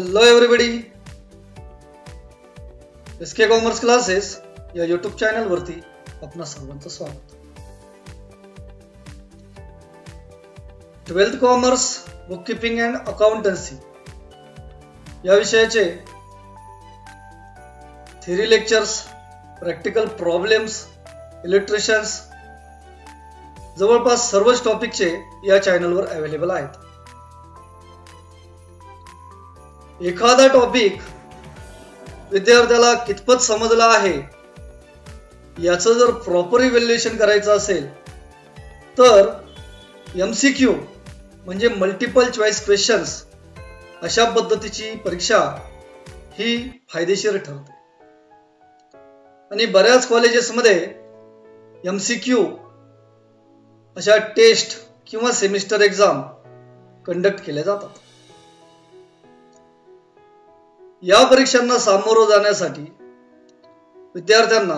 Hello everybody, SK commerce classes या YouTube channel वरती आपणा सर्वांचं स्वागत। Twelfth commerce bookkeeping and accountancy या विषयाचे theory lectures, practical problems, illustrations जवळपास सर्वच टॉपिकचे या चॅनलवर अवेलेबल आहेत। एखादा टॉपिक विद्यार्थ्याला कितपत समजला आहे याचं जर प्रॉपर इव्हॅल्युएशन करायचं असेल तर MCQ म्हणजे मल्टिपल चॉईस क्वेश्चन्स अशा पद्धतीची परीक्षा ही फायदेशीर ठरते। आणि बऱ्याच कॉलेजेसमध्ये MCQ अशा टेस्ट किंवा सेमिस्टर एक्झाम कंडक्ट केल्या जातात। या परीक्षांना सामोरं जाण्यासाठी विद्यार्थ्यांना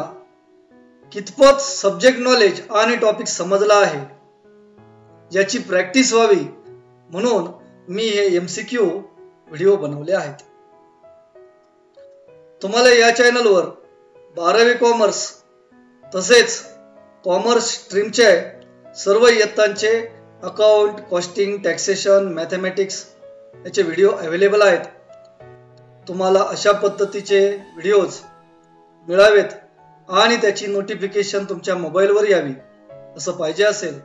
कितपत सब्जेक्ट नॉलेज आणि टॉपिक समजला आहे याची प्रॅक्टिस व्हावी म्हणून मी हे MCQ व्हिडिओ बनवले आहेत। तुम्हाला या चॅनलवर 12वी कॉमर्स तसेच कॉमर्स स्ट्रीमचे सर्व इयत्तांचे अकाउंट, कॉस्टिंग, टॅक्सेशन, मॅथेमॅटिक्स याचे व्हिडिओ अवेलेबल आहेत। तुम्हाला अशा पद्धतीचे व्हिडिओज मिळावेत आणि त्याची नोटिफिकेशन तुमच्या मोबाईलवर यावी असं पाहिजे असेल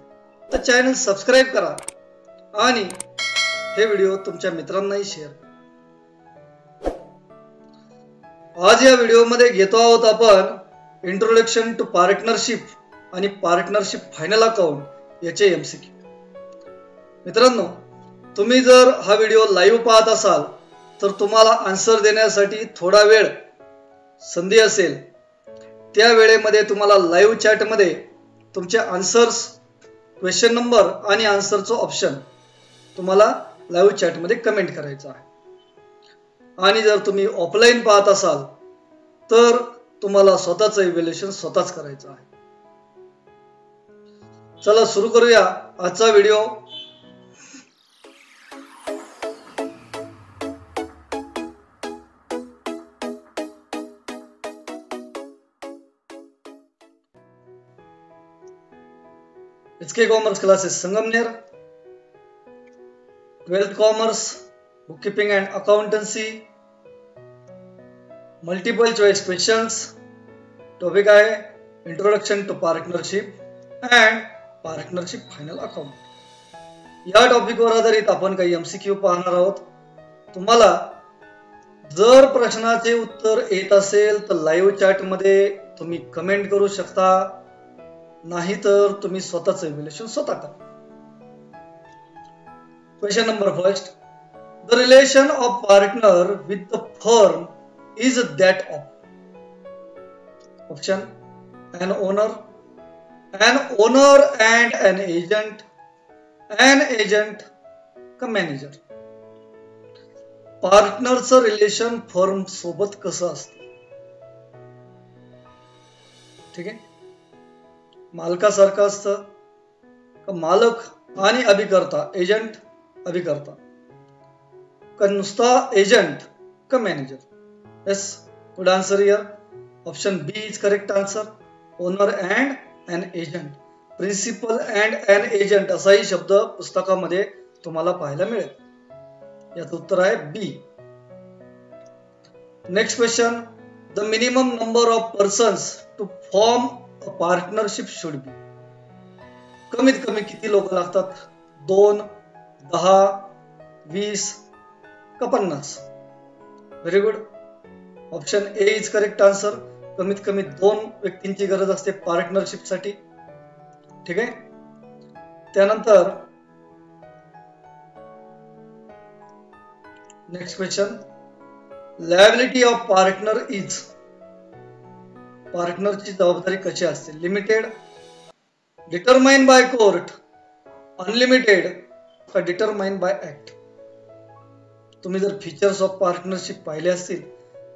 तर चॅनल सबस्क्राइब करा आणि हे व्हिडिओ तुमच्या मित्रांनाही शेअर करा। आज या व्हिडिओमध्ये घेतो आहोत आपण इंट्रोडक्शन टू पार्टनरशिप आणि पार्टनरशिप फायनल अकाउंट याचे MCQ। मित्रांनो, तुम्ही जर हा व्हिडिओ लाईव्ह पाहत असाल तर तुम्हाला आन्सर देण्यासाठी थोडा वेळ संधी असेल, त्या वेळेमध्ये तुम्हाला लाईव्ह चॅटमध्ये तुमचे आन्सर्स, क्वेश्चन नंबर आणि आन्सरचं ऑप्शन तुम्हाला लाईव्ह चॅटमध्ये कमेंट करायचं आहे। आणि जर तुम्ही ऑफलाईन पाहत असाल तर तुम्हाला स्वतःचं इव्हॅल्युएशन स्वतःच करायचं आहे। चला सुरू करूया आजचा video. SK commerce classes Sangamner, twelfth commerce bookkeeping and accountancy, multiple choice questions, topic आहे introduction to partnership and partnership final account. या टॉपिकवर आधारित आपण काही MCQ पाहणार आहोत। तुम्हाला जर प्रश्नाचे उत्तर येत असेल तर लाईव्ह चॅटमध्ये तुम्ही कमेंट करू शकता, नाही तर तुम्ही स्वतःच इव्हॅल्युएशन स्वतः करा। Question number first, the relation of partner with the firm is that of option an owner and an agent का मॅनेजर। पार्टनरचं रिलेशन फर्म सोबत कसं असतं? ठीक आहे, मालकासारखं असतं का मालक आणि अभिकर्ता, एजंट अभिकर्ता का नुसता एजंट का manager? Yes, good answer here, option B is correct answer, owner and an agent. Principal and an agent असाही शब्द पुस्तकामध्ये तुम्हाला पाहायला मिळेल। याचं उत्तर आहे B. Next question, the minimum number of persons to form partnership should be. कमीत कमी किती लोक लागतात? 2, 10, 20 का 50? Very good, option A is correct answer. कमीत कमी 2 व्यक्तींची गरज असते पार्टनरशिप साठी। ठीक आहे, त्यानंतर next question, liability of partner is, पार्टनरची जबाबदारी कशी असते? Limited, determine by court, unlimited का डिटरमाइन बाय ऍक्ट. तुम्ही जर फीचर्स ऑफ पार्टनरशिप पाहिले असतील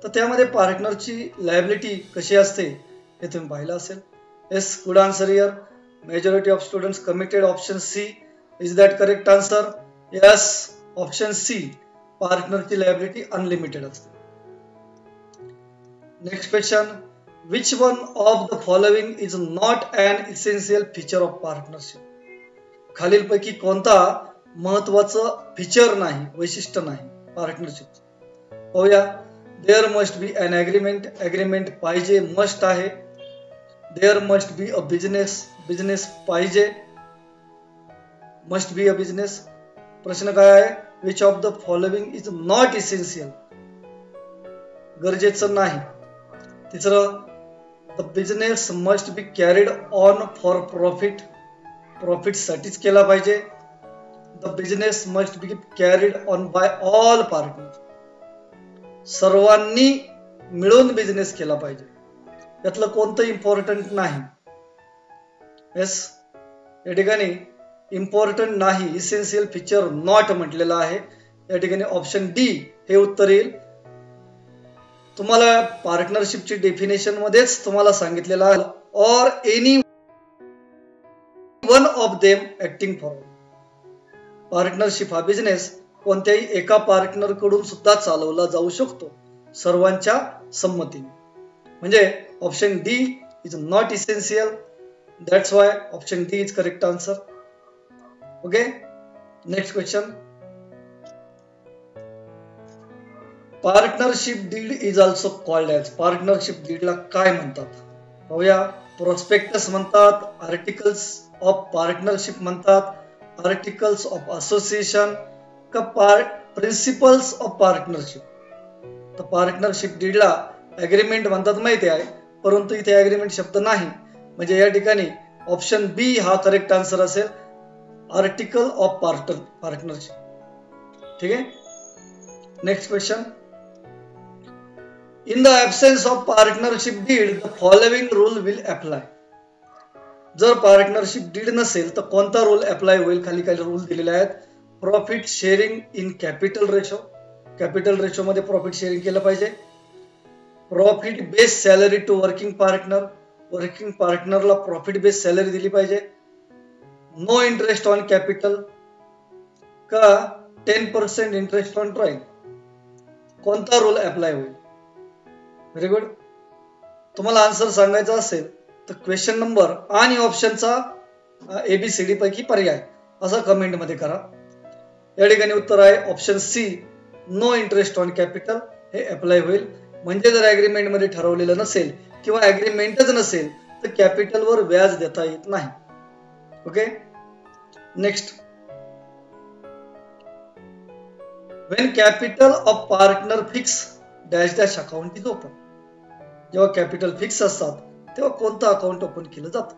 तर त्यामध्ये पार्टनरची लायबिलिटी कशी असते हे तुम्ही पाहिलं असेल. Yes, good answer here. Majority of students committed option C. Is that correct answer? Yes, option C. पार्टनरची लायबिलिटी अनलिमिटेड असते. Next question, which one of the following is not an essential feature of partnership? खालीलपैकी कोणता महत्वाचं feature नाही, वैशिष्ट्य नाही partnership? पाहूया. There must be an agreement, agreement पाहिजे, मस्ट आहे. There must be a business, business पाहिजे, मस्ट बी अ बिझनेस. प्रश्न काय आहे? Which of the following is not essential, गरजेचं नाही. तिसरं, the business must be carried on for profit, प्रॉफिटसाठीच केला पाहिजे. The business must be carried on by all partner, सर्वांनी मिळून बिझनेस केला पाहिजे. यातलं कोणतं इम्पॉर्टंट नाही? येस, या ठिकाणी इम्पॉर्टंट नाही, इसेन्शियल फीचर नॉट म्हटलेलं आहे. या ठिकाणी ऑप्शन डी हे उत्तर येईल. तुम्हाला पार्टनरशिपची डेफिनेशन मध्येच तुम्हाला सांगितलेलं आहे, or any one of them acting for. Partnership हा बिझनेस कोणत्याही एका पार्टनर कडून सुद्धा चालवला जाऊ शकतो सर्वांच्या संमतीने. म्हणजे option D is not essential, that's why option D is correct answer. Okay, next question, partnership deed is also called as. Partnership डीडला काय म्हणतात? पाहूया. प्रोस्पेक्टस म्हणतात, आर्टिकल्स ऑफ पार्टनरशिप म्हणतात, आर्टिकल्स ऑफ असोसिएशन का प्रिन्सिपल्स ऑफ पार्टनरशिप. तर partnership डीडला agreement म्हणतात माहिती आहे, परंतु इथे ॲग्रीमेंट शब्द नाही, म्हणजे या ठिकाणी ऑप्शन बी हा करेक्ट आन्सर असेल, आर्टिकल ऑफ पार्टनरशिप. ठीक आहे, next question, in the absence of partnership deed the following rule will apply. जर पार्टनरशिप डीड नसेल तर कोणता रूल अप्लाय होईल? खाली काही रूल दिलेले आहेत. Profit sharing in capital ratio, capital ratio मध्ये प्रॉफिट शेअरिंग केलं पाहिजे. Profit based salary to working partner, working पार्टनरला प्रॉफिट बेस्ड सॅलरी दिली पाहिजे. नो इंटरेस्ट ऑन कॅपिटल का 10% इंटरेस्ट ऑन ड्रॉइंग, कोणता रूल अप्लाय होईल? Very good. तुम्हाला आन्सर सांगायचा असेल तर क्वेश्चन नंबर आणि ऑप्शनचा एबीसीडी पैकी पर्याय असा कमेंट मध्ये करा. या ठिकाणी उत्तर आहे option C, no interest on capital हे अप्लाय होईल. म्हणजे जर ऍग्रीमेंट मध्ये ठरवलेलं नसेल किंवा ऍग्रीमेंटच नसेल तर कॅपिटलवर व्याज देता येत नाही. Okay, next, when capital of partner fix dash dash account is open. जेव्हा कॅपिटल फिक्स असतात तेव्हा कोणतं अकाउंट ओपन केलं जातं?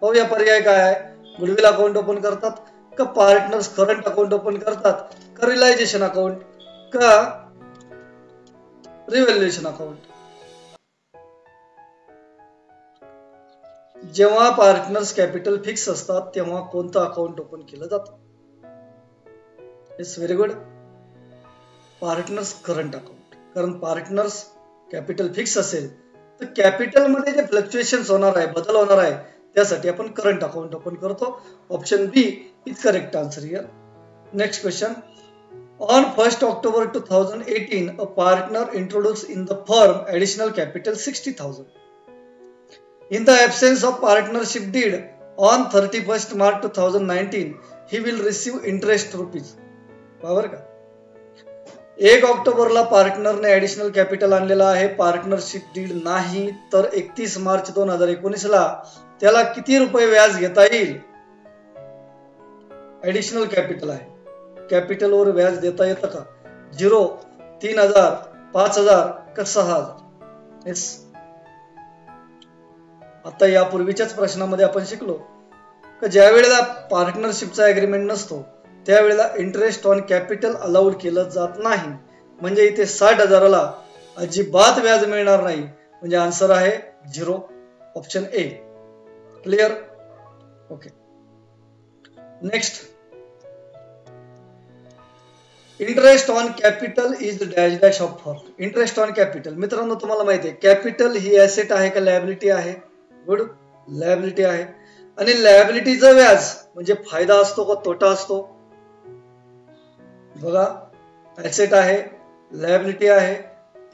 पाहूया पर्याय काय आहे. गुडविल अकाउंट ओपन करतात का, पार्टनर्स करंट अकाउंट ओपन करतात का, रिलायझेशन अकाउंट का, रिव्हॅल्युएशन अकाउंट? जेव्हा पार्टनर्स कॅपिटल फिक्स असतात तेव्हा कोणतं अकाउंट ओपन केलं जातं? It's very good, partners current account. कारण पार्टनर्स कॅपिटल फिक्स असेल तर कॅपिटलमध्ये जे फ्लक्च्युएशन होणार आहे, बदल होणार आहे, त्यासाठी आपण करंट अकाउंट ओपन करतो. Option B is correct answer here. Next question, on 1 October 2018 a partner introduce in the firm additional capital 60,000. In the absence of partnership deed on 31 March 2019 he will receive interest rupees. बरोबर का? 1 ऑक्टोबरला पार्टनरने additional capital आणलेला आहे, partnership deed नाही, तर 31 मार्च 2019ला त्याला किती रुपये व्याज घेता येईल? ॲडिशनल कॅपिटल आहे, कॅपिटलवर व्याज देता येतं का? 0, 3,000, 5,000 का 6,000? येस, आता यापूर्वीच्याच प्रश्नामध्ये आपण शिकलो का ज्या वेळेला पार्टनरशिपचा ऍग्रीमेंट नसतो त्यावेळेला इंटरेस्ट ऑन कॅपिटल अलाउड केलं जात नाही, म्हणजे इथे 60,000ला अजिबात व्याज मिळणार नाही, म्हणजे आन्सर आहे 0 option A. Clear? Okay. Next, interest on capital is dash dash of form. Interest on capital मित्रांनो तुम्हाला माहिती आहे कॅपिटल ही ॲसेट आहे का लायबिलिटी आहे? गुड, लायबिलिटी आहे. आणि लायबिलिटीचं व्याज म्हणजे फायदा असतो का तोटा असतो? बघा, ॲसेट आहे, लायबिलिटी आहे,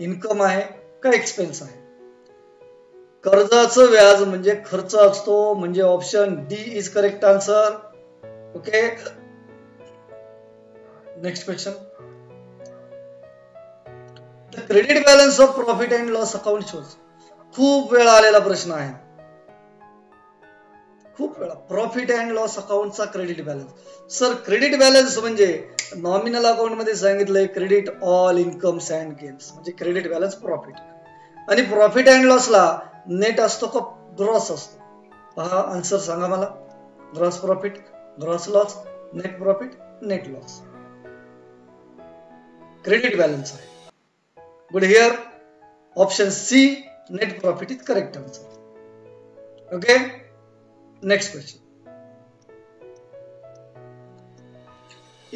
इन्कम आहे का एक्सपेन्स आहे? कर्जाचं व्याज म्हणजे खर्च असतो, म्हणजे option D is correct answer. Okay, next question. The credit balance of profit and loss account shows. खूप वेळा आलेला प्रश्न आहे, खूप वेळा प्रॉफिट अँड लॉस अकाउंटचा credit balance. Sir credit balance म्हणजे नॉमिनल अकाउंट मध्ये सांगितलंय credit all incomes and gains, म्हणजे क्रेडिट बॅलन्स प्रॉफिट. आणि प्रॉफिट अँड लॉसला नेट असतो का ग्रॉस असतो? पहा आन्सर सांगा मला. Gross profit, gross loss, net profit, net loss, credit balance आहे. Good, here option C net profit is correct answer. Okay, next question.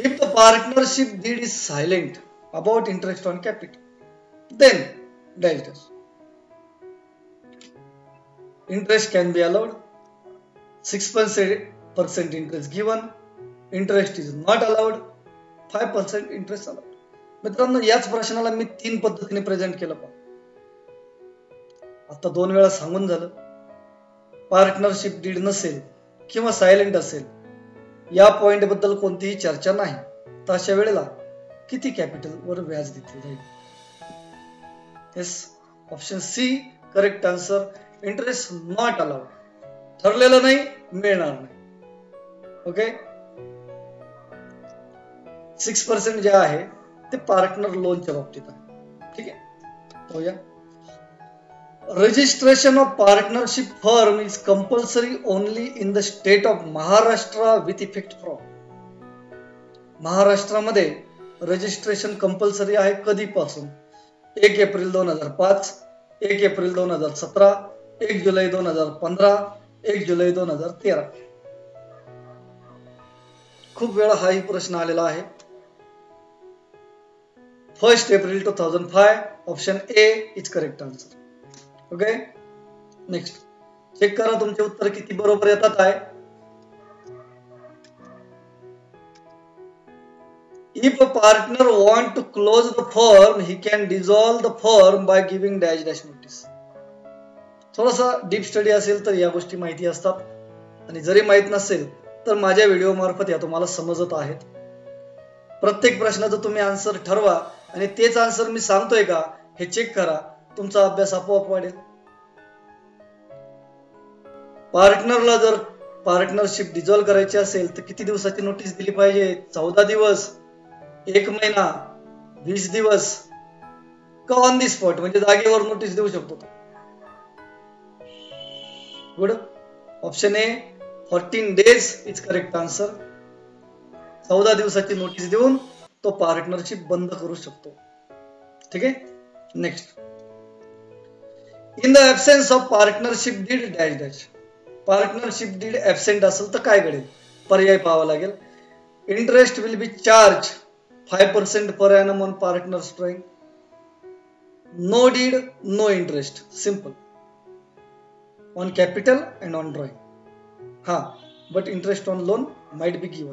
If the partnership deed is silent about interest on capital, then dash interest can be allowed. 6% interest given. Interest is not allowed. 5% interest allowed. मित्रांनो याच प्रश्नाला मी 3 पद्धतीने present केलं. आता 2 वेळा सांगून झालं. Partnership deed नसेल किंवा सायलेंट असेल या पॉइंट बद्दल कोणतीही चर्चा नाही, तर अशा वेळेला किती कॅपिटल वर व्याज दिले जाईल? Yes, option C correct answer. Interest not allowed, ठरलेलं नाही, मिळणार नाही. ओके, 6% जे आहे ते पार्टनर लोनच्या बाबतीत आहे. ठीक आहे, होऊया. Registration of partnership firm is compulsory only in the state of Maharashtra with effect from. Maharashtra मध्ये रजिस्ट्रेशन कंपल्सरी आहे कधीपासून? 1 एप्रिल 2005, 1 एप्रिल 2017, 1 जुलै 2015, 1 जुलै 2013. खूप वेळा हाही प्रश्न आलेला आहे. 1 April 2005 option A is correct answer. Okay, next. Check करा तुमचे उत्तर किती बरोबर येतात आहे. If a partner want to close the firm he can dissolve the firm by giving dash dash notice. थोडासा डीप स्टडी असेल तर या गोष्टी माहिती असतात, आणि जरी माहित नसेल तर माझ्या व्हिडिओ मार्फत या तुम्हाला समजत आहेत. प्रत्येक प्रश्नाचं तुम्ही आन्सर ठरवा, आणि तेच आन्सर मी सांगतोय का हे चेक करा, तुमचा अभ्यास आपोआप वाढेल. पार्टनरला जर पार्टनरशिप डिझॉल्व्ह करायची असेल तर किती दिवसाची नोटीस दिली पाहिजे? 14 दिवस, 1 महिना, 20 दिवस का ऑन दी स्पॉट, म्हणजे जागेवर नोटीस देऊ शकतो? Good, option A 14 days is correct answer. 14 दिवसाची नोटीस देऊन तो पार्टनरशिप बंद करू शकतो. ठीक आहे, next. In the absence of partnership deed dash dash. Partnership deed absent असेल तर काय घडेल? पर्याय पाहावा लागेल. Interest will be charge 5% per annum on partners drawing. No deed no interest, simple, on capital and on drawing. हा, but interest on loan might be given.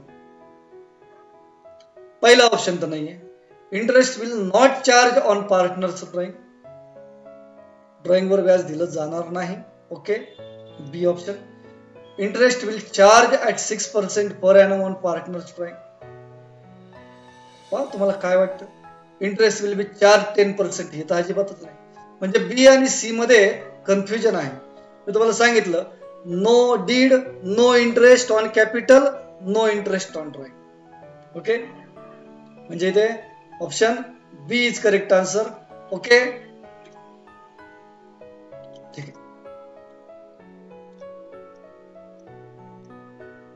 पहिला option तर नाहीये. Interest will not charge on partners drawing, drawing वर व्याज दिलं जाणार नाही. Okay, B option. Interest will charge at 6% per annum on partners drawing. पहा तुम्हाला काय वाटतं? इंटरेस्ट विल बी चार्ज 10%, हे तर अजिबातच नाही. म्हणजे बी आणि सी मध्ये कन्फ्युजन आहे. मी तुम्हाला सांगितलं no deed no interest on capital, no interest on drawing. Okay, म्हणजे इथे option B is correct answer. Okay,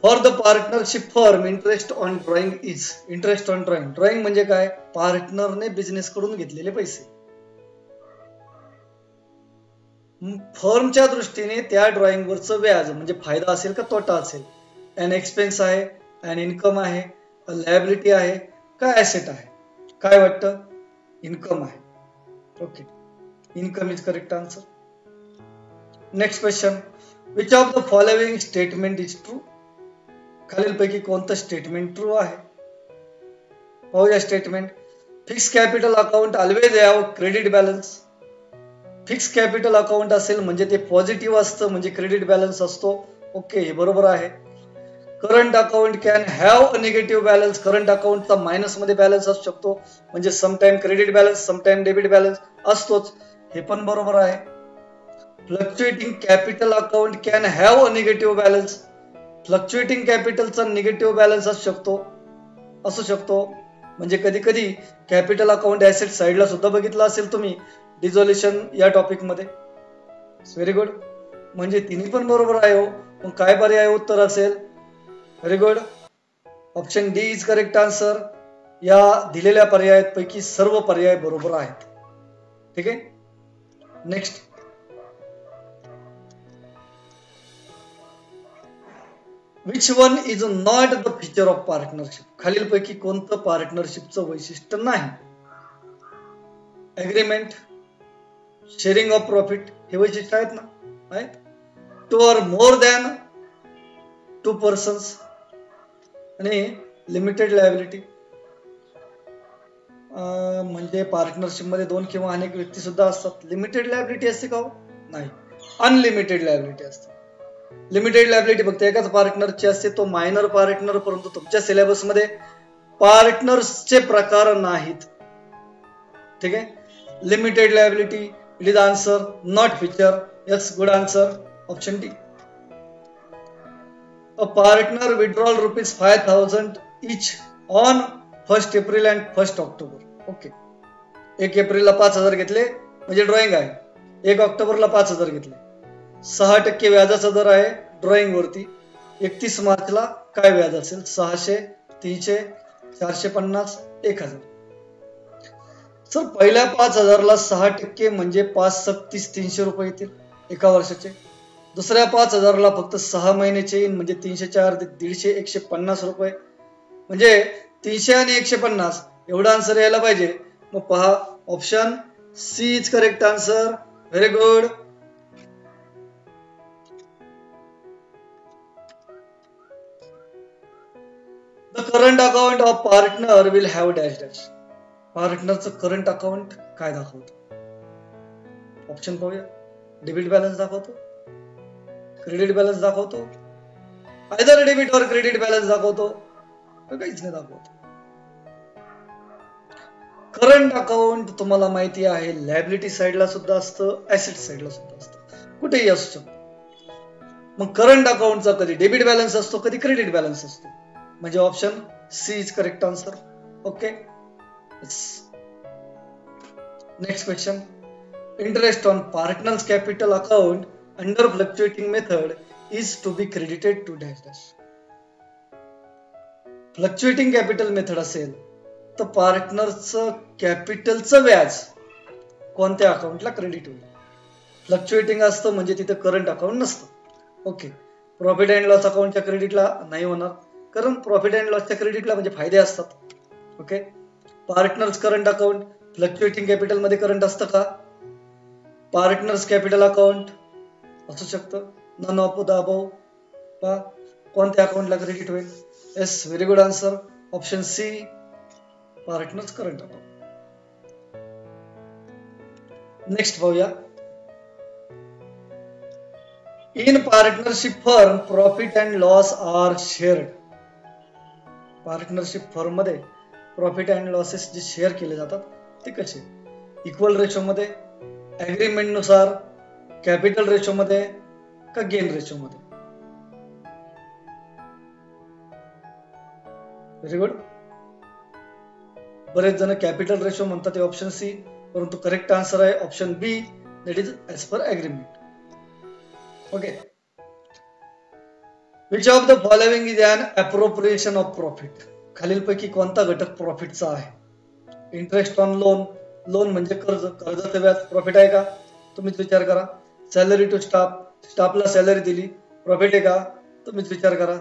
for the partnership firm interest on drawing is. Interest on drawing, drawing म्हणजे काय? पार्टनरने बिझनेस कडून घेतलेले पैसे. फर्मच्या दृष्टीने त्या ड्रॉइंगवरचं व्याज म्हणजे फायदा असेल का तोटा असेल. एन एक्सपेन्स आहे, एन इन्कम आहे, लायबिलिटी आहे का ॲसेट आहे? काय वाटतं? इन्कम आहे. Okay, income is correct answer. Next question, which of the following statement is true? खालीलपैकी कोणतं स्टेटमेंट ट्रू आहे? पाहूया statement. Fix capital account always have credit balance. Fix capital account असेल म्हणजे ते पॉझिटिव्ह असतं, म्हणजे क्रेडिट बॅलन्स असतो. ओके, हे बरोबर आहे. Current account can have a negative balance. Current अकाउंटचा मायनस मध्ये बॅलन्स असू शकतो, म्हणजे sometime credit balance sometime debit balance असतोच. हे पण बरोबर आहे. Fluctuating capital account can have a negative balance. Fluctuating कॅपिटलचा निगेटिव्ह बॅलन्स असू शकतो म्हणजे कधी कधी कॅपिटल अकाउंट ऍसेट साइडला सुद्धा बघितलं असेल तुम्ही डिझोल्युशन या टॉपिक मध्ये. व्हेरी गुड, म्हणजे तिन्ही पण बरोबर आहे. मग काय पर्याय उत्तर असेल? Very good, option D is correct answer. या दिलेल्या पर्यायांपैकी सर्व पर्याय बरोबर आहेत. ठीक आहे, next. Which one is not the feature of partnership? खालीलपैकी कोणतं पार्टनरशिपचं वैशिष्ट्य नाही? एग्रीमेंट, शेअरिंग ऑफ प्रॉफिट हे वैशिष्ट्य आहेत ना. Two or more than two persons आणि लिमिटेड लायबिलिटी, म्हणजे पार्टनरशिप मध्ये दोन किंवा अनेक व्यक्ती सुद्धा असतात. लिमिटेड लायबिलिटी असते का? नाही, अनलिमिटेड लायबिलिटी असते. लिमिटेड लायबिलिटी फक्त एकाच पार्टनरची असते, तो मायनर पार्टनर. परंतु तुमच्या सिलेबस मध्ये पार्टनर्सचे प्रकार नाहीत. ठीक आहे, limited liability it is answer, not feature. Yes, good answer, option D. A partner withdrawal rupees 5,000 each on 1 April and 1 October. Okay, 1 एप्रिलला 5,000 घेतले म्हणजे ड्रॉइंग आहे. 1 ऑक्टोबरला 5,000 घेतले. 6% व्याजाचा दर आहे ड्रॉइंग वरती. 31 मार्चला काय व्याज असेल? 600, 300, 450, 1000. सर, पहिल्या 5,000ला 6% म्हणजे 5 × 6 = 300 रुपये येतील एका वर्षाचे. दुसऱ्या 5,000ला फक्त 6 महिन्याचे येईल, म्हणजे 304, 150, 150 रुपये. म्हणजे 300 आणि 150 एवढा आन्सर यायला पाहिजे. मग पहा, option C is correct answer. Very good. The current account of partner will have dash dash. पार्टनरचं करंट अकाउंट काय दाखवतो? ऑप्शन पाहूया. डेबिट बॅलन्स दाखवतो, क्रेडिट बॅलन्स दाखवतो, either debit or credit balance दाखवतो, काहीच नाही दाखवतो. करंट अकाउंट तुम्हाला माहिती आहे लायबिलिटी साइडला सुद्धा असतं, ऍसेट साइडला सुद्धा असतं, कुठेही असू शकतो. मग करंट अकाउंटचा कधी डेबिट बॅलन्स असतो, कधी क्रेडिट बॅलन्स असतो, म्हणजे option C is correct answer. Okay, next question. Interest on partners capital account under fluctuating method is to be credited to dash dash. Fluctuating capital method असेल तर पार्टनरचं कॅपिटलचं व्याज कोणत्या अकाउंटला क्रेडिट होईल? फ्लक्च्युएटिंग असतं म्हणजे तिथे करंट अकाउंट नसतं. ओके, प्रॉफिट अँड लॉस अकाउंटच्या क्रेडिटला नाही होणार, कारण प्रॉफिट अँड लॉसच्या क्रेडिटला म्हणजे फायदे असतात. Okay, partners current account fluctuating capital मध्ये करंट असतं का? पार्टनर्स कॅपिटल अकाउंट असू शकतं. नन ऑफ द अबव पहा कोणत्या अकाउंटला क्रेडिट होईल. Yes, very good answer, option C, partners current account. Next पाहूया. In partnership firm profit and loss are shared. Partnership firm मध्ये प्रॉफिट अँड लॉसेस जे share केले जातात ते कसे? इक्वल रेशो मध्ये, ऍग्रीमेंट नुसार, कॅपिटल रेशो मध्ये का गेन रेशो मध्ये? व्हेरी गुड, बरेच जण कॅपिटल रेशो म्हणतात, ऑप्शन सी, परंतु करेक्ट आन्सर आहे option B, that is as per agreement. Okay, which of the following is an appropriation of profit? खालीलपैकी कोणता घटक प्रॉफिटचा आहे? इंटरेस्ट ऑन लोन, लोन म्हणजे कर्ज, कर्जाचे व्याज प्रॉफिट आहे का? तुम्हीच विचार करा. सॅलरी टू स्टाफ, स्टाफला सॅलरी दिली, प्रॉफिट आहे का? तुम्हीच विचार करा.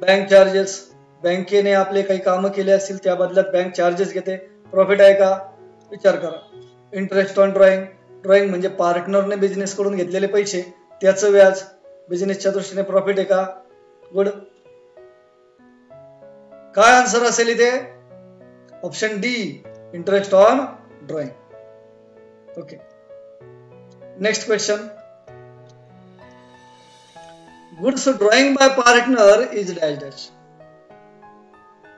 बँक चार्जेस, बँकेने आपले काही काम केले असतील त्या बदल्यात बँक चार्जेस घेते, प्रॉफिट आहे का? विचार करा. इंटरेस्ट ऑन ड्रॉइंग, ड्रॉइंग म्हणजे पार्टनरने बिझनेस कडून घेतलेले पैसे, त्याचं व्याज, बिझनेसच्या दृष्टीने प्रॉफिट आहे का? गुड. काय आंसर असेल इथे? Option D, interest on drawing. Okay, next question. Goods drawing by partner is dash dash.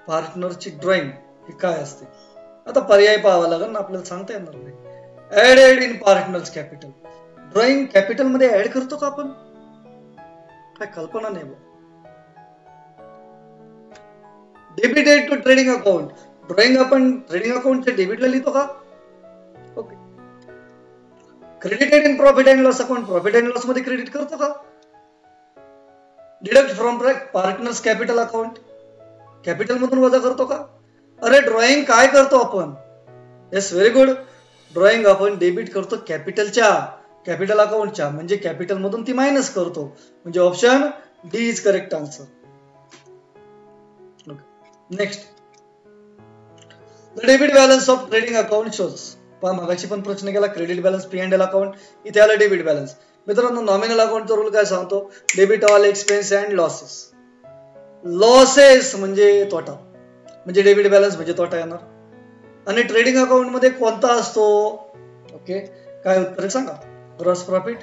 पार्टनरची ड्रॉइंग ही काय असते? आता पर्याय पाहावा लागेल ना, आपल्याला सांगता येणार नाही. Add add in partners capital, drawing capital मध्ये ऍड करतो का आपण? काय कल्पना नाही बघ. Debited to trading account, drawing आपण ट्रेडिंग अकाउंट चे डेबिटला लिहितो का? Okay. Credited in profit and loss account, profit and loss मध्ये क्रेडिट करतो का? Deduct from partners capital account, capital मधून वजा करतो का? अरे ड्रॉइंग काय करतो आपण? Yes, very good. ड्रॉइंग आपण डेबिट करतो कॅपिटलच्या, कॅपिटल अकाउंटच्या, म्हणजे कॅपिटल मधून ती मायनस करतो. म्हणजे option D is correct answer. Okay, next. The debit balance of trading account shows. पण मगाशी पण प्रश्न केला credit balance, P and L account, इथे आला डेबिट बॅलन्स. मित्रांनो, नॉमिनल अकाउंटचा रूल काय सांगतो? Debit all expense and losses. Losses म्हणजे तोटा, म्हणजे डेबिट बॅलन्स म्हणजे तोटा येणार. आणि ट्रेडिंग अकाउंट मध्ये कोणता असतो? ओके, काय उत्तर आहे सांगा? Gross profit,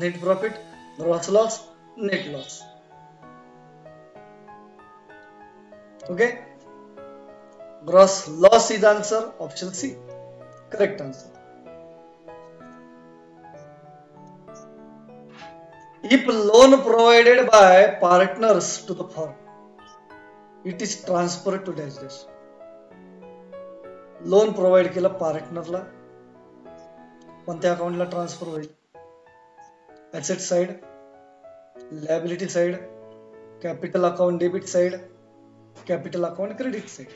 net profit, gross loss, net loss. Okay, gross loss is answer. Option C correct answer. If loan provided by partners to the firm, it is transferred to dash dash. Loan provide केला पार्टनरला, कोणत्या अकाउंटला transfer होईल? Asset side, liability side, capital account debit side, capital account credit side.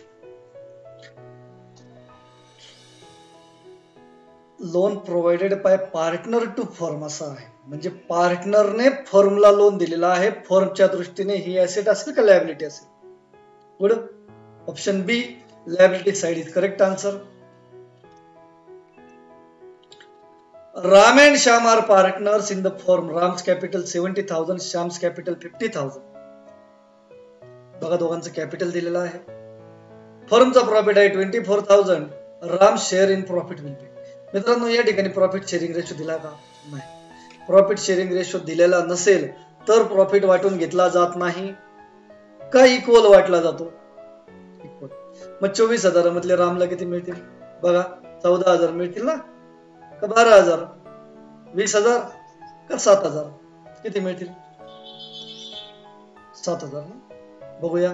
Loan provided by partner to firm असा आहे, म्हणजे पार्टनरने फर्मला loan दिलेला आहे, फर्मच्या दृष्टीने ही ऍसेट असेल का लायबिलिटी असेल? Good, option B liability side is correct answer. Ram and Shyam are partners in the firm. Ram's capital 70,000, Shyam's capital 50,000. बघा, दोघांचं कॅपिटल दिलेलं आहे. फर्मचा प्रॉफिट आहे 24,000. Ram share in profit will be. मित्रांनो, या ठिकाणी प्रॉफिट शेअरिंग रेशो दिला का? नाही. प्रॉफिट शेअरिंग रेशो दिलेला नसेल तर प्रॉफिट वाटून घेतला जात नाही का? इक्वल वाटला जातो. इक्वल मग 24,000 मधले रामला किती मिळतील? बघा, 14,000 मिळतील ना, का 12,000, 20,000, का 7,000? किती मिळतील? 7,000 ना. बघूया.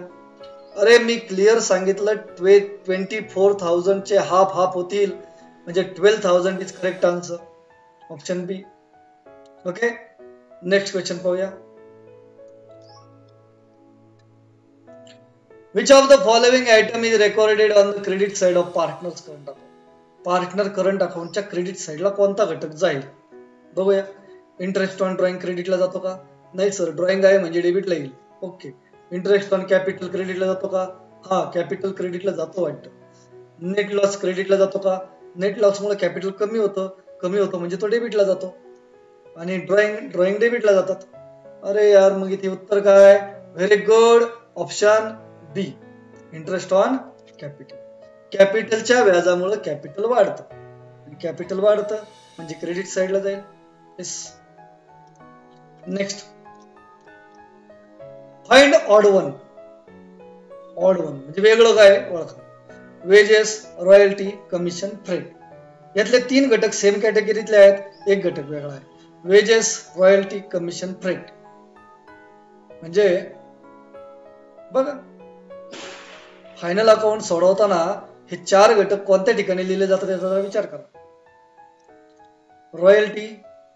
अरे मी क्लिअर सांगितलं 24,000 चे हाफ हाफ होतील, म्हणजे 12,000 is correct answer. Option B. Okay, next question पाहूया. Which of the following item is recorded on the credit side of partners current account? Partner current अकाउंटच्या क्रेडिट साइडला कोणता घटक जाईल? बघूया. इंटरेस्ट ऑन ड्रॉइंग क्रेडिटला जातो का? नाही सर, ड्रॉइंग आहे म्हणजे डेबिटला येईल. ओके. इंटरेस्ट ऑन कॅपिटल क्रेडिटला जातो का? हा, कॅपिटल क्रेडिटला जातो वाटतं. नेट लॉस क्रेडिटला जातो का? नेट लॉस मुळे कॅपिटल कमी होतं, कमी होतं म्हणजे तो डेबिटला जातो. आणि ड्रॉइंग डेबिटला जातात. अरे यार, मग इथे उत्तर काय? Very good, option B, interest on capital. कॅपिटलच्या व्याजामुळे कॅपिटल वाढतं, कॅपिटल वाढतं म्हणजे क्रेडिट साइडला जाईल. Yes. Next. Find odd one. Odd one म्हणजे वेगळं काय ओळखा. वेजेस, रॉयल्टी, कमिशन, फ्रेट, यातले तीन घटक सेम कॅटेगरीतले आहेत, एक घटक वेगळा आहे. वेजेस, रॉयल्टी, कमिशन, फ्रेट म्हणजे बघा, फायनल अकाउंट सोडवताना हे चार घटक कोणत्या ठिकाणी लिहिले जातात याचा जरा विचार करा. रॉयल्टी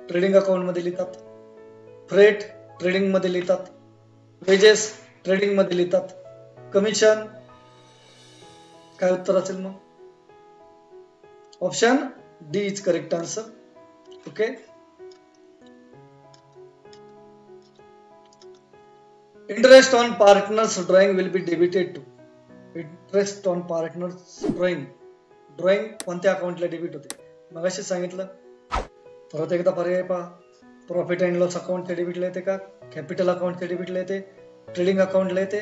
ट्रेडिंग अकाउंट मध्ये लिहितात, फ्रेट ट्रेडिंग मध्ये लिहितात, वेजेस ट्रेडिंग मध्ये लिहितात, कमिशन. काय उत्तर असेल मग? Option D is correct answer. Okay, interest on partners drawing will be debited to, interest on partners drawing, drawing कोणत्या अकाउंटला डेबिट होते मगाशी सांगितलं. परत एकदा पर्याय पहा, प्रॉफिट अँड लॉस अकाउंटला डेबिटला येते का, कॅपिटल अकाउंटला डेबिटला येते, ट्रेडिंग अकाउंटला येते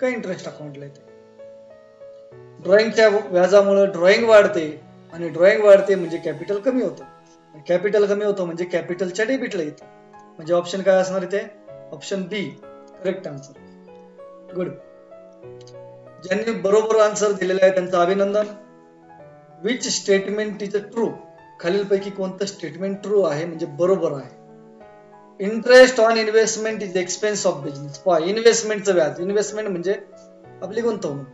का, इंटरेस्ट अकाउंटला येते. ड्रॉइंगच्या व्याजामुळे ड्रॉइंग वाढते आणि ड्रॉइंग वाढते म्हणजे कॅपिटल कमी होतं, कॅपिटल कमी होतं म्हणजे कॅपिटलच्या डेबिटला येते. म्हणजे ऑप्शन काय असणार इथे? Option B correct answer. Good, ज्यांनी बरोबर आन्सर दिलेला आहे त्यांचं अभिनंदन. विच स्टेटमेंट इज ट्रू, खालीलपैकी कोणतं स्टेटमेंट ट्रू आहे म्हणजे बरोबर आहे? Interest on investment is expense of business. पहा, इन्व्हेस्टमेंटचं व्याज, इन्व्हेस्टमेंट म्हणजे आपली गुंतवणूक,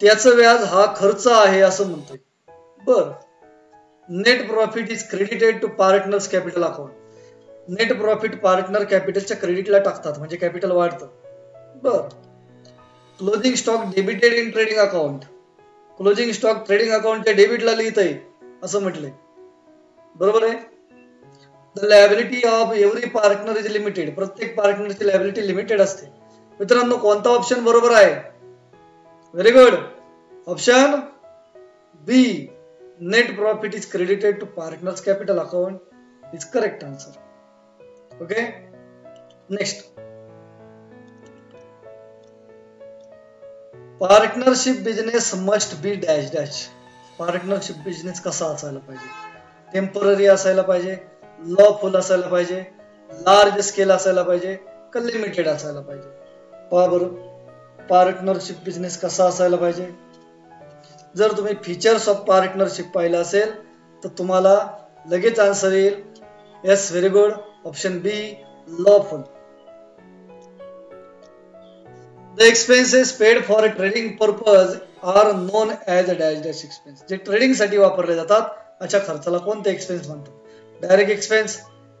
त्याचं व्याज हा खर्च आहे असं म्हणतोय. बर, net profit is credited to partners capital account. Net profit partner कॅपिटलच्या क्रेडिटला टाकतात म्हणजे कॅपिटल वाढतं. बर, closing stock debited in trading account. Closing stock trading अकाउंटच्या डेबिटला लिहित आहे असं म्हटलंय, बरोबर आहे. The liability of every partner is limited. प्रत्येक पार्टनरची लायबिलिटी लिमिटेड असते. मित्रांनो, कोणता ऑप्शन बरोबर आहे? Very good, option B, net profit is credited to partners capital account is correct answer. Okay, next, partnership business must be dash dash. Partnership business कसा असायला पाहिजे? टेम्पररी असायला पाहिजे, लॉफुल असायला पाहिजे, लार्ज स्केल असायला पाहिजे का लिमिटेड असायला पाहिजे? पहा बरं, पार्टनरशिप बिझनेस कसा असायला पाहिजे? जर तुम्ही फीचर्स ऑफ पार्टनरशिप पाहिलं असेल तर तुम्हाला लगेच आन्सर येईल. Yes, very good, option B, lawful. The expenses paid for trading purpose are known as dash dash expense. जे ट्रेडिंगसाठी वापरले जातात अशा खर्चाला कोणते एक्सपेन्स म्हणतात? Direct expense,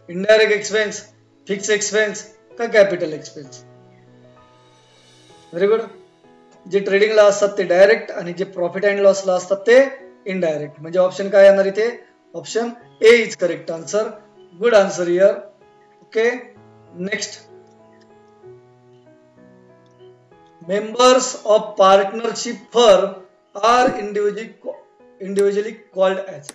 indirect expense, fix expense का कॅपिटल एक्सपेन्स? व्हेरी गुड, जे ट्रेडिंगला असतात ते डायरेक्ट आणि जे प्रॉफिट अँड लॉसला असतात ते इनडायरेक्ट. म्हणजे ऑप्शन काय येणार इथे? Option A is correct answer. Good answer here. Okay, next, members of partnership firm are individually called as.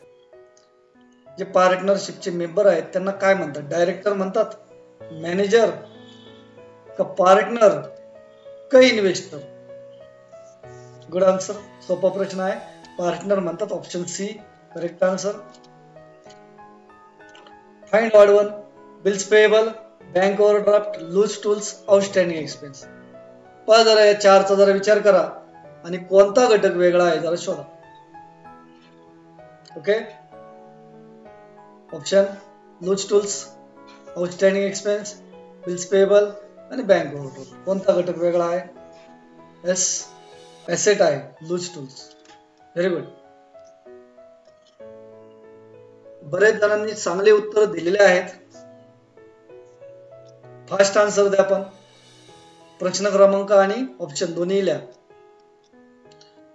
जे पार्टनरशिपचे मेंबर आहेत त्यांना काय म्हणतात? डायरेक्टर म्हणतात, मॅनेजर का, पार्टनर का इन्व्हेस्टर? गुड आन्सर, सोपा प्रश्न आहे, पार्टनर म्हणतात. Option C correct answer. Find odd one, bills payable, bank overdraft, loose tools, outstanding expense. पण जरा या चारचा जरा विचार करा आणि कोणता घटक वेगळा आहे जरा शोधा. Okay, option loose tools, outstanding expense, bills payable आणि बँक ओव्हरड्राफ्ट. कोणता घटक वेगळा आहे? एस, ॲसेट आहे, लूज टूल्स. व्हेरी गुड, बरेच जणांनी चांगले उत्तर दिलेले आहेत. फास्ट आन्सर द्या पण. प्रश्न क्रमांक आणि ऑप्शन दोन्ही लिहा.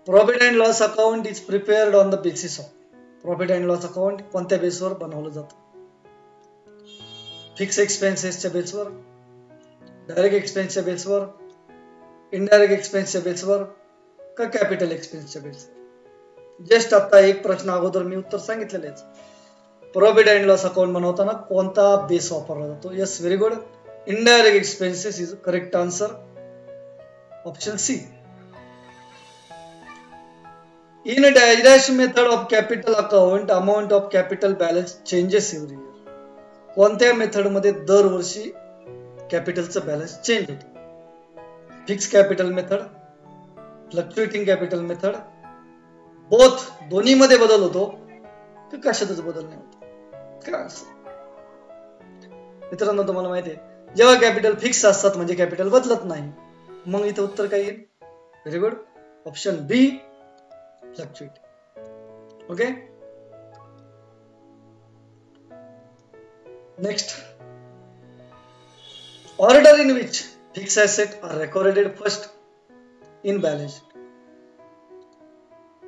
Profit and loss account is prepared on the basis of. Profit and loss account कोणत्या बेसवर बनवलं जातं? फिक्स एक्सपेन्सेसच्या बेसवर, डायरेक्ट एक्सपेन्सच्या बेसवर, इनडायरेक्ट एक्सपेन्सच्या बेसवर का कॅपिटल एक्सपेन्सच्या बेसवर? जस्ट आता एक प्रश्न अगोदर मी उत्तर सांगितलेलेच. प्रॉफिट अँड लॉस अकाउंट बनवताना कोणता बेस वापरला जातो? Yes, very good, indirect expenses is correct answer. Option C. In dash dash method of capital account amount of capital balance changes every year. कोणत्या मेथडमध्ये दरवर्षी कॅपिटलचं बॅलन्स चेंज होतो? Fix capital method, fluctuating capital method, both, दोन्ही मध्ये बदल होतो की कशातच बदल नाही होत? काय असं मित्रांनो, तुम्हाला माहिती आहे जेव्हा कॅपिटल फिक्स असतात म्हणजे कॅपिटल बदलत नाही. मग इथं उत्तर काय येईल? Very good, option B, fluctuating. Okay, next, order in which fixed asset are recorded first in balance sheet.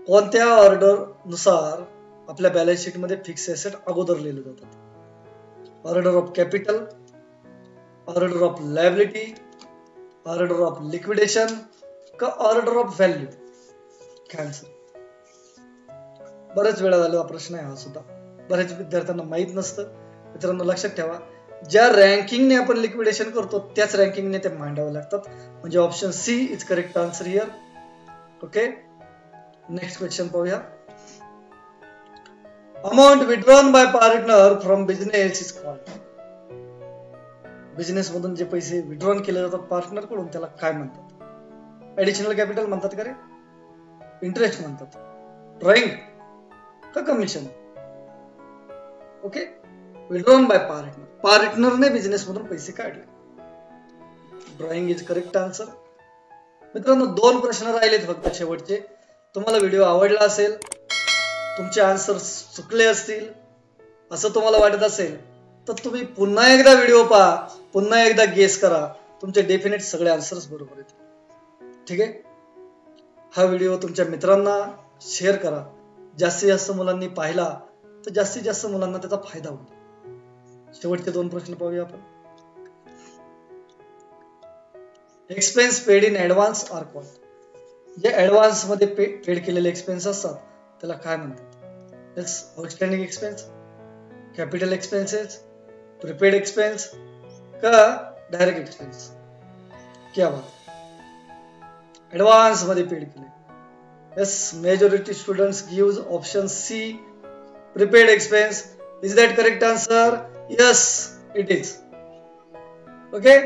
कोणत्या ऑर्डर नुसार आपल्या बॅलन्स शीट मध्ये फिक्स्ड ॲसेट अगोदर लिहिले जातात. Order of capital, order of liability, order of liquidation का order of value. कॅन्सर बरेच वेळा झाला प्रश्न आहे हा सुद्धा, बऱ्याच विद्यार्थ्यांना माहित नसतं. मित्रांनो लक्षात ठेवा, ज्या रँकिंगने आपण लिक्विडेशन करतो त्याच रँकिंगने ते मांडावे लागतात. म्हणजे option C is correct answer here. Okay, next question पाहूया. Amount withdrawn by partner from business is called. Business मधून जे पैसे विथड्रॉन केले जातात पार्टनर कडून त्याला काय म्हणतात? ऍडिशनल कॅपिटल म्हणतात का रे? इंटरेस्ट म्हणतात, ड्रॉइंग का commission? Okay, withdrawn by partner, पार्टनरने बिझनेस मधून पैसे काढले. Drawing is correct answer. मित्रांनो दोन प्रश्न राहिलेत फक्त शेवटचे. तुम्हाला व्हिडिओ आवडला असेल, तुमचे आन्सर चुकले असतील असं तुम्हाला वाटत असेल तर तुम्ही पुन्हा एकदा व्हिडिओ पहा, पुन्हा एकदा गेस करा, तुमचे डेफिनेट सगळे आन्सर्स बरोबर आहेत. ठीक आहे, हा व्हिडिओ तुमच्या मित्रांना शेअर करा. जास्तीत जास्त मुलांनी पाहिला तर जास्तीत जास्त मुलांना त्याचा फायदा होईल. शेवटचे दोन प्रश्न पाहूया आपण. Expense paid in advance are called. जे ऍडव्हान्स मध्ये पेड केलेले एक्सपेन्स असतात त्याला काय म्हणतात? Outstanding expense, capital expenses, prepaid expense का डायरेक्ट एक्सपेन्स? क्या बात, ऍडव्हान्स मध्ये पेड केले. Yes, majority students gives option C prepaid expense. Is that correct answer? Yes it is. Okay,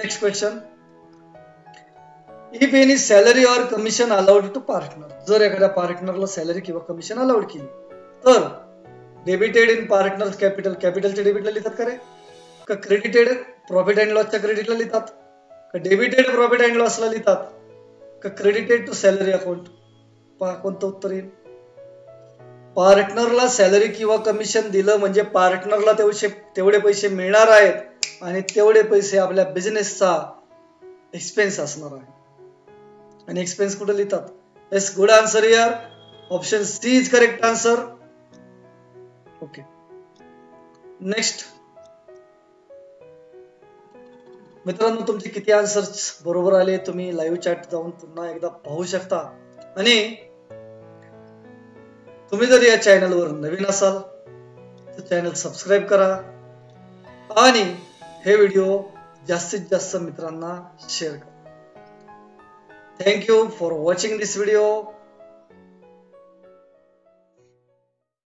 next question. If any salary or commission allowed to partner. जर एखाद्या पार्टनरला salary किंवा commission allowed केली तर debited in partner capital. कॅपिटलच्या डेबिटला लिहितात का रे? का क्रेडिटेड प्रॉफिट अँड लॉसच्या क्रेडिटला लिहितात? का डेबिटेड प्रॉफिट अँड लॉसला लिहितात? का क्रेडिटेड टू सॅलरी अकाउंट? पहा कोणतं उत्तर येईल. पार्टनरला सॅलरी किंवा कमिशन दिलं म्हणजे पार्टनरला तेवढे पैसे मिळणार आहेत आणि तेवढे पैसे आपल्या बिझनेसचा एक्सपेन्स असणार आहे. आणि एक्सपेन्स कुठे लिहितात? येस, गुड आन्सर यार, option C is correct answer. Okay, next. मित्रांनो तुमचे किती आन्सर्स बरोबर आले तुम्ही लाईव्ह चॅट जाऊन पुन्हा एकदा पाहू शकता. आणि तुम्ही जर या चॅनलवर नवीन असाल तर चॅनल सबस्क्राईब करा आणि हे व्हिडिओ जास्तीत जास्त मित्रांना शेअर करा. Thank you for watching this video.